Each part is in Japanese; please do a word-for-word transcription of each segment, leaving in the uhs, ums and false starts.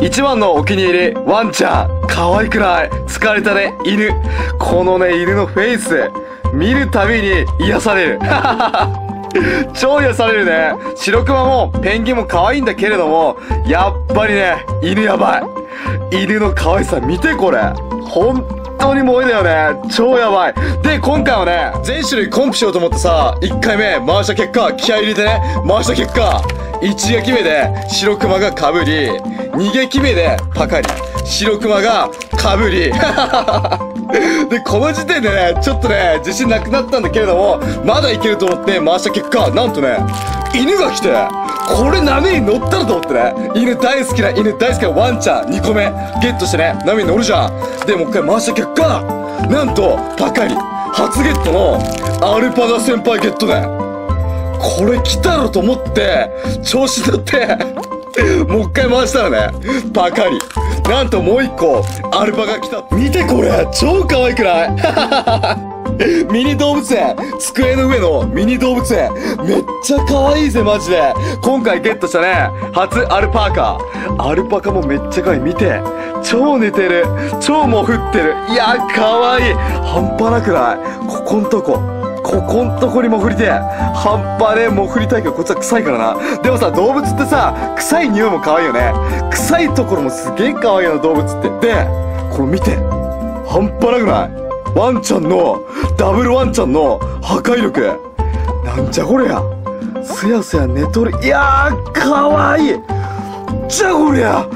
一番のお気に入り、ワンちゃん。可愛くない？疲れたね、犬。このね、犬のフェイス、見るたびに癒される。超癒されるね。白熊もペンギンも可愛いんだけれども、やっぱりね、犬やばい。犬の可愛さ見てこれ。ほん本当に萌えだよね。超やばい。で、今回はね、全種類コンプしようと思ってさ、いっかいめ回した結果、気合い入れてね、回した結果、いちげきめで白クマがかぶり、にげきめでパカリ、白クマがかぶり。で、この時点でね、ちょっとね、自信なくなったんだけれども、まだいけると思って回した結果、なんとね、犬が来て、これ波に乗ったらと思ってね、犬大好きな犬大好きなワンちゃんにこめゲットしてね、波に乗るじゃん。で、もう一回回した結果、なんとパカリ初ゲットのアルパガ先輩ゲットだよ。これ来たろと思って調子乗ってもう一回回したらね、パカリなんともう一個アルパガ来た。見てこれ、超可愛くない？ミニ動物園、机の上のミニ動物園、めっちゃ可愛いぜマジで。今回ゲットしたね、初アルパカ。アルパカもめっちゃ可愛い。見て、超寝てる、超もふってる。いやー可愛い、半端なくない？ここんとこ、ここんとこにもふりてえ。半端ねえもふりたいけど、こっちは臭いからな。でもさ、動物ってさ、臭い匂いも可愛いよね。臭いところもすげえ可愛いよな、動物って。で、これ見て、半端なくない？ワンちゃんの、ダブルワンちゃんの破壊力。なんじゃこりゃ。すやすや寝とる。いやー、かわいい。じゃこりゃ。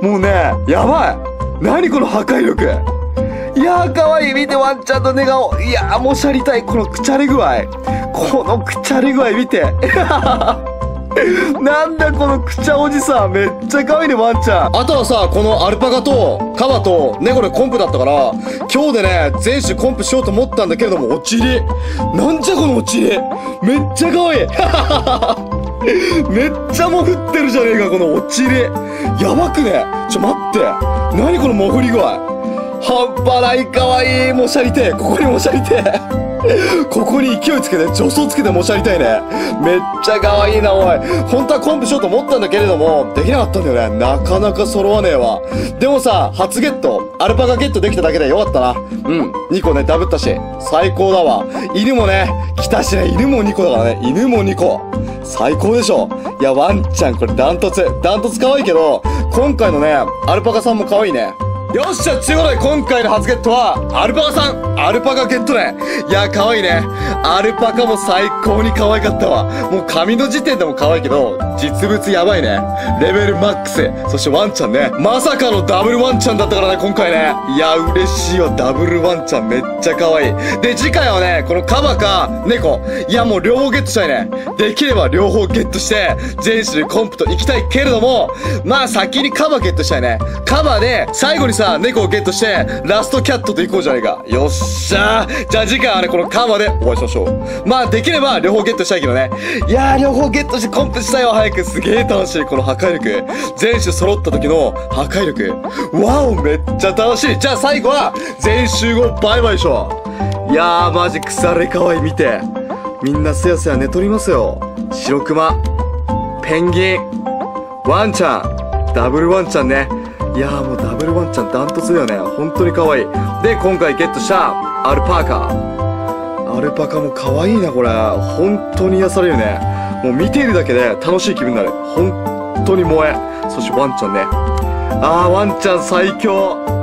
もうね、やばい。なにこの破壊力。いやー、かわいい。見て、ワンちゃんの寝顔。いやー、もうしゃりたい。このくちゃり具合。このくちゃり具合見て。なんだこのくちゃおじさん、めっちゃ可愛いねワンちゃん。あとはさ、このアルパカとカバと猫でコンプだったから、今日でね全種コンプしようと思ったんだけれども、おちりなんじゃこのおちり、めっちゃ可愛い。めっちゃもふってるじゃねえかこのおちり、やばくね？ちょ待って、なにこのもふり具合、半端ない可愛い。もしゃりてえ、ここにもしゃりてえ。ここに勢いつけて、助走つけてもしゃりたいね。めっちゃ可愛いな、おい。本当はコンプしようと思ったんだけれども、できなかったんだよね。なかなか揃わねえわ。でもさ、初ゲット、アルパカゲットできただけでよかったな。うん。にこね、ダブったし。最高だわ。犬もね、来たしね、犬もにこだからね。犬もにこ。最高でしょ。いや、ワンちゃん、これダントツ。ダントツ可愛いけど、今回のね、アルパカさんも可愛いね。よっしゃ、ちゅうことで今回の初ゲットは、アルパカさん、アルパカゲットね。いや、可愛いね。アルパカも最高に可愛かったわ。もう紙の時点でも可愛いけど、実物やばいね。レベルマックス。そしてワンちゃんね。まさかのダブルワンちゃんだったからね、今回ね。いや、嬉しいわ。ダブルワンちゃんめっちゃ可愛い。で、次回はね、このカバか、猫。いや、もう両方ゲットしたいね。できれば両方ゲットして、全種類コンプと行きたいけれども、まあ先にカバゲットしたいね。カバで、最後にさ、猫をゲットして、ラストキャットと行こうじゃないか。よっしゃー。じゃあ次回はね、このカバでお会いしましょう。まあ、できれば両方ゲットしたいけどね。いやー、両方ゲットしてコンプしたいわ、早く。すげー楽しい、この破壊力。全種揃った時の破壊力。わお、めっちゃ楽しい。じゃあ最後は、全集合バイバイでしょ。いやー、マジ腐れかわいい、見て。みんなすやすや寝とりますよ。白クマ、ペンギン、ワンちゃん、ダブルワンちゃんね。いやーもうダブルワンちゃんダントツだよね。本当に可愛い。で、今回ゲットしたアルパカ。アルパカも可愛いな、これ。本当に癒されるね。もう見ているだけで楽しい気分になる。本当に萌え。そしてワンちゃんね。あー、ワンちゃん最強。